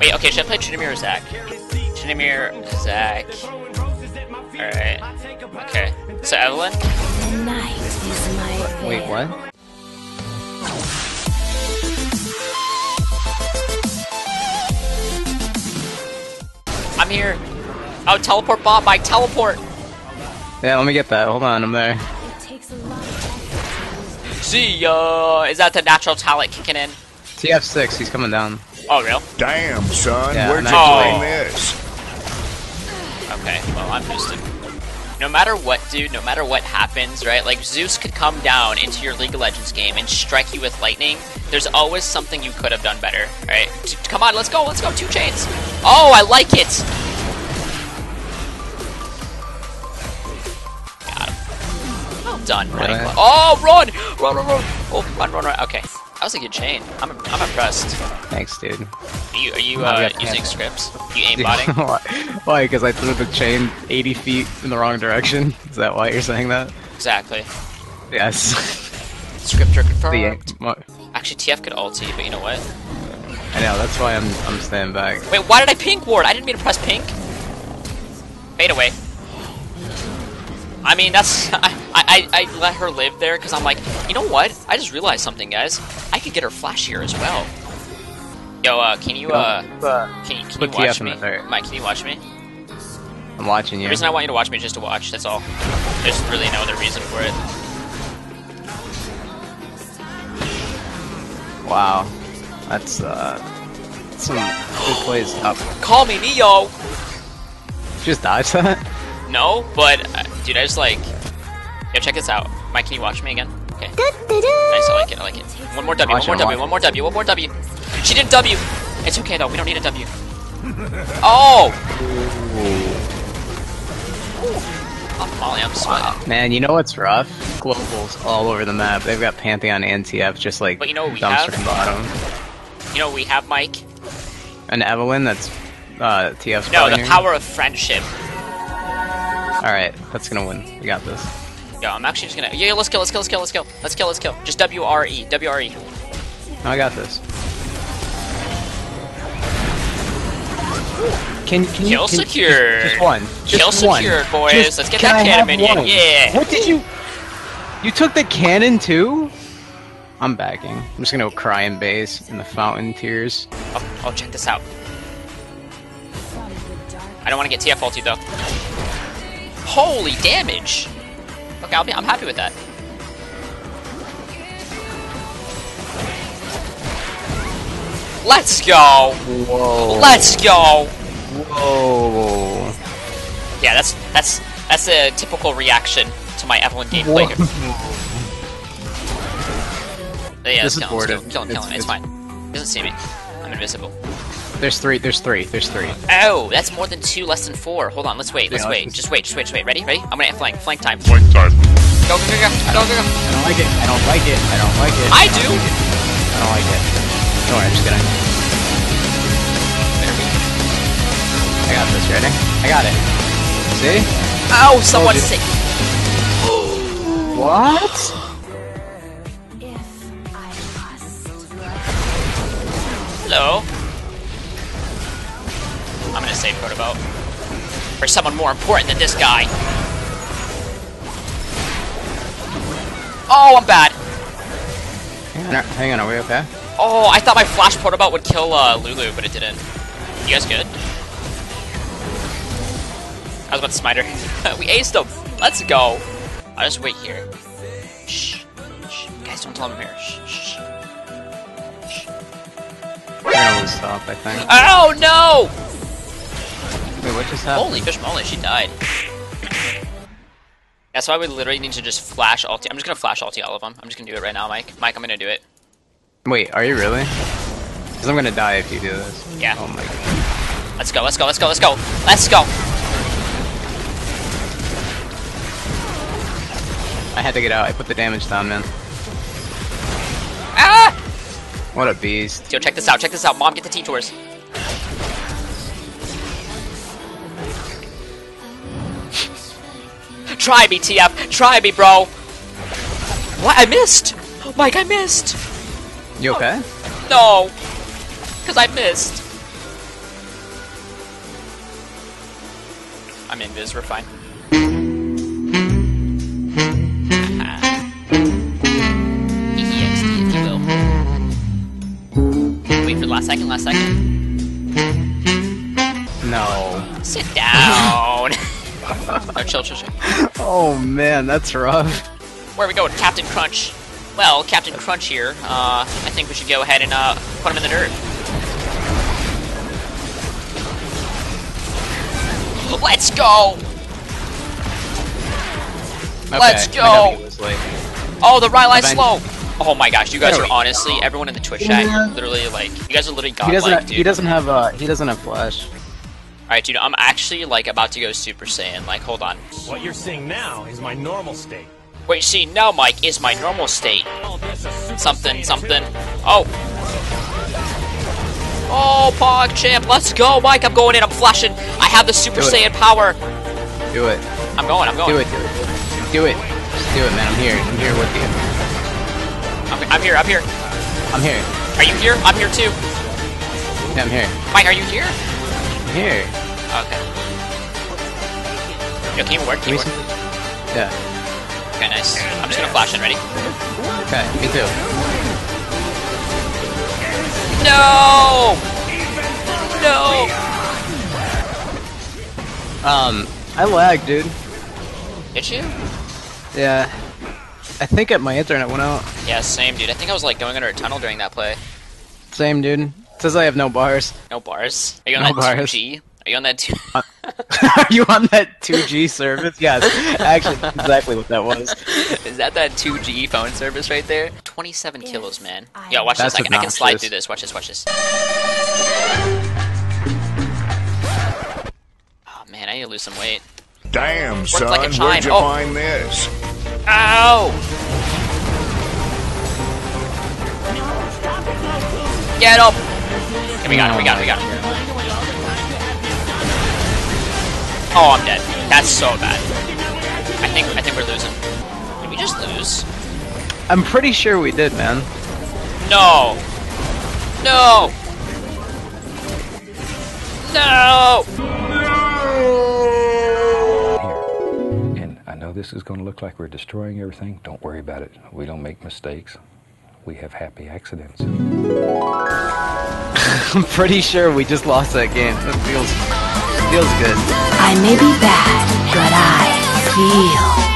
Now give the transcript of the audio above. Wait, okay, should I play Trinimir or Zach? Trinimir, Zach. Alright. Okay. So, Evelynn? Night is my wait, what? I'm here. Oh, teleport bot, Mike, teleport! Yeah, let me get that. Hold on, I'm there. It takes a lot of time. See ya! Is that the natural talent kicking in? TF6, he's coming down. Oh, real? Damn, son, yeah, where'd you bring this? Okay, well, I'm boosted. No matter what, dude, no matter what happens, right? Like, Zeus could come down into your League of Legends game and strike you with lightning. There's always something you could have done better, right? Come on, let's go, 2 chains! Oh, I like it! Done. Running. Right. Oh, run! Run, run, run! Oh, run, run, run! Okay, that was a good chain. I'm impressed. Thanks, dude. Are you using scripts? You aimbotting? Why? Because I threw the chain 80 feet in the wrong direction. Is that why you're saying that? Exactly. Yes. Scripture confirmed. Actually, TF could ulti, but you know what? I know. That's why I'm staying back. Wait, why did I pink ward? I didn't mean to press pink. Fade away. I mean, that's... I let her live there because I'm like, you know what? I just realized something, guys. I could get her flashier as well. Yo, can you watch me? Mike, can you watch me? I'm watching you. The reason I want you to watch me is just to watch, that's all. There's really no other reason for it. Wow. That's some good plays up. Call me Neo! Just dodge that? No, but, dude, I just like... Yo, check this out. Mike, can you watch me again? Okay. Nice, I like it, I like it. One more W, one more W. She didn't W! It's okay, though, we don't need a W. Oh! Molly, I'm sweating. Man, you know what's rough? Globals all over the map. They've got Pantheon and TF just like but you know what we dumpster have? Bottom. You know what we have, Mike? An Evelynn that's TF's no, the power of friendship. Alright, that's gonna win. We got this. Yo, I'm actually just gonna... Yeah, let's kill. Just W-R-E, W-R-E. I got this. Can kill secure. Just one. Kill secured, boys. Let's get that cannon minion. Yeah. What did you... You took the cannon too? I'm backing. I'm just gonna go cry in base in the fountain tears. Oh, check this out. I don't want to get TF ulti though. Holy damage! Okay, I'm happy with that. Let's go! Whoa! Let's go! Whoa! Yeah, that's a typical reaction to my Evelynn gameplay. Yeah, this is boredom. Don't kill him. It's fine. He doesn't see me. I'm invisible. There's three. Oh, that's more than 2, less than 4. Hold on, let's wait. Just wait. Ready? I'm gonna flank time. Flank time. Go. I don't like it. I don't like it. Don't worry, I'm just kidding. There we go. I got this, ready? I got it. See? Ow, someone's sick. What? If I must. Hello? I'm gonna save Protobolt for someone more important than this guy. Oh, I'm bad. Hang on, are we okay? Oh, I thought my flash Protobolt would kill Lulu, but it didn't. You guys good? I was about to smite her. We aced him. Let's go. I'll just wait here. Shh. Guys, don't tell him I'm here. Shh. We're gonna lose top, I think. Oh no! Wait, what just happened? Holy fish moly, she died. That's why we literally need to just flash ulti. I'm just gonna flash ulti all of them. I'm just gonna do it right now, Mike. Mike, I'm gonna do it. Wait, are you really? Because I'm gonna die if you do this. Yeah. Oh my god. Let's go! I had to get out. I put the damage down, man. Ah! What a beast. Yo, check this out. Mom, get the T-Tours. Try me, TF! Try me, bro! What? I missed! Mike, I missed! You okay? No! Because I missed. I'm invis, we're fine. EXD, if you will. Wait for the last second. No. Sit down. No, chill. Oh man, that's rough. Where are we going, Captain Crunch? Well, Captain Crunch here, I think we should go ahead and put him in the dirt. Let's go! Okay, let's go! Oh, the Rylai's slow! Oh my gosh, you guys are honestly, everyone in the Twitch chat, literally like, you guys are literally godlike, dude. He doesn't have flash. Alright, dude, I'm actually like about to go Super Saiyan, like, hold on. What you're seeing now is my normal state. What you see now, Mike, is my normal state. Something. Oh! Oh, Pog Champ, let's go, Mike! I'm going in, I'm flashing! I have the Super Saiyan power! Do it. I'm going. Do it. Just do it, man, I'm here with you. I'm here. Are you here? I'm here too. Yeah, I'm here. Mike, are you here? I'm here. Okay. Yo, can you work? Yeah. Okay, nice. I'm just gonna flash in, ready? Okay, me too. No! I lagged, dude. Did you? Yeah. I think my internet went out. Yeah, same, dude. I think I was like going under a tunnel during that play. Same, dude. It says I have no bars. No bars? Are you on that 2G? Are you on that 2G? Are you on that 2G service? Yes, actually, that's exactly what that was. Is that 2G phone service right there? 27 kilos, man. Yo, watch this. I can slide through this. Watch this. Oh, man, I need to lose some weight. Damn, worked son, like a chime. Where'd you find this? Ow! Get up! Okay, we got it. Oh, I'm dead. That's so bad. I think we're losing. Did we just lose? I'm pretty sure we did, man. No! Here. And I know this is going to look like we're destroying everything. Don't worry about it. We don't make mistakes. We have happy accidents. I'm pretty sure we just lost that game. That feels good. I may be bad, but I feel